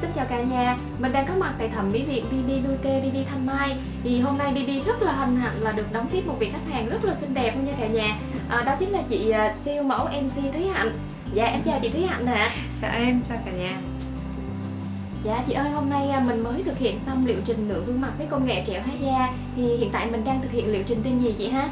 Xin chào cả nhà, mình đang có mặt tại thẩm mỹ viện BB Beauté, BB Thanh Mai. Thì hôm nay BB rất là hân hạnh là được đón tiếp một vị khách hàng rất là xinh đẹp luôn nha cả nhà. Đó chính là chị siêu mẫu MC Thúy Hạnh. Dạ em chào chị Thúy Hạnh ạ. Chào em, chào cả nhà. Dạ chị ơi, hôm nay mình mới thực hiện xong liệu trình nửa gương mặt với công nghệ trẻo há da. Thì hiện tại mình đang thực hiện liệu trình tên gì chị ha?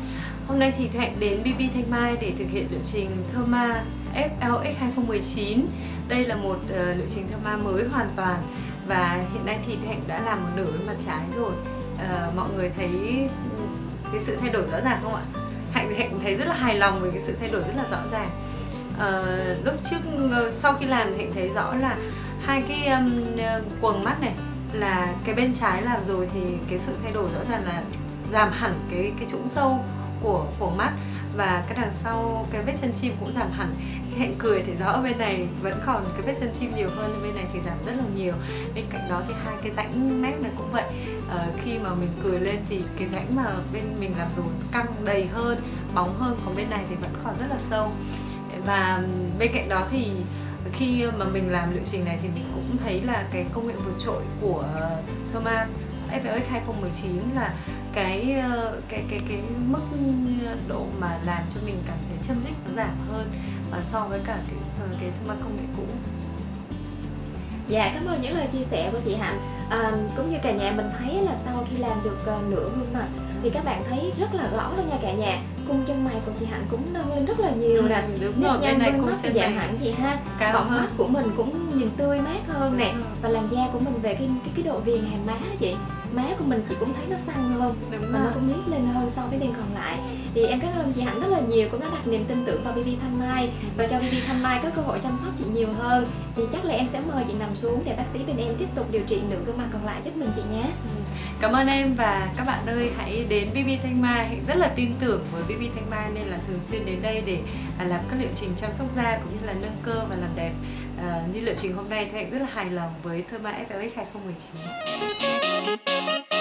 Hôm nay thì Thúy Hạnh đến BB Thanh Mai để thực hiện liệu trình Thermage FLX 2019. Đây là một liệu trình Thermage mới hoàn toàn. Và hiện nay thì Thúy Hạnh đã làm một nửa mặt trái rồi. Mọi người thấy cái sự thay đổi rõ ràng không ạ? Hạnh cũng thấy rất là hài lòng với cái sự thay đổi rất là rõ ràng. Lúc trước sau khi làm Hạnh thấy rõ là hai cái quầng mắt này, là cái bên trái làm rồi thì cái sự thay đổi rõ ràng là giảm hẳn cái trũng sâu của mắt, và cái đằng sau cái vết chân chim cũng giảm hẳn. Hạnh cười thì rõ bên này vẫn còn cái vết chân chim nhiều hơn, bên này thì giảm rất là nhiều. Bên cạnh đó thì hai cái rãnh mép này cũng vậy. Khi mà mình cười lên thì cái rãnh mà bên mình làm rồi căng đầy hơn, bóng hơn, còn bên này thì vẫn còn rất là sâu. Và bên cạnh đó thì khi mà mình làm liệu trình này thì mình cũng thấy là cái công nghệ vượt trội của Thermage FLX 2019 là cái mức độ mà làm cho mình cảm thấy châm dích nó giảm hơn so với cả cái Thermage công nghệ cũ. Dạ, cảm ơn những lời chia sẻ của chị Hạnh. Cũng như cả nhà mình thấy là sau khi làm được nửa gương mặt thì các bạn thấy rất là rõ luôn nha cả nhà. Cung chân mày của chị Hạnh cũng nâng lên rất là nhiều nè. Đúng rồi, bên này cung chân mày hẳn chị ha. Bọng mắt của mình cũng nhìn tươi mát hơn nè. Và làn da của mình về cái độ viền hàng má đó chị. Má của mình chị cũng thấy nó săn hơn và nó cũng liếc lên hơn so với bên còn lại. Thì em cảm ơn chị Hạnh rất là nhiều, cũng đã đặt niềm tin tưởng vào BB Thanh Mai và cho BB Thanh Mai có cơ hội chăm sóc chị nhiều hơn. Thì chắc là em sẽ mời chị nằm xuống để bác sĩ bên em tiếp tục điều trị nửa gương mặt còn lại giúp mình chị nhé. Cảm ơn em, và các bạn ơi hãy đến BB Thanh Mai. Hãy rất là tin tưởng với BB Thanh Mai nên là thường xuyên đến đây để làm các liệu trình chăm sóc da cũng như là nâng cơ và làm đẹp. Như liệu trình hôm nay thì Hạnh rất là hài lòng với Thermage FLX 2019.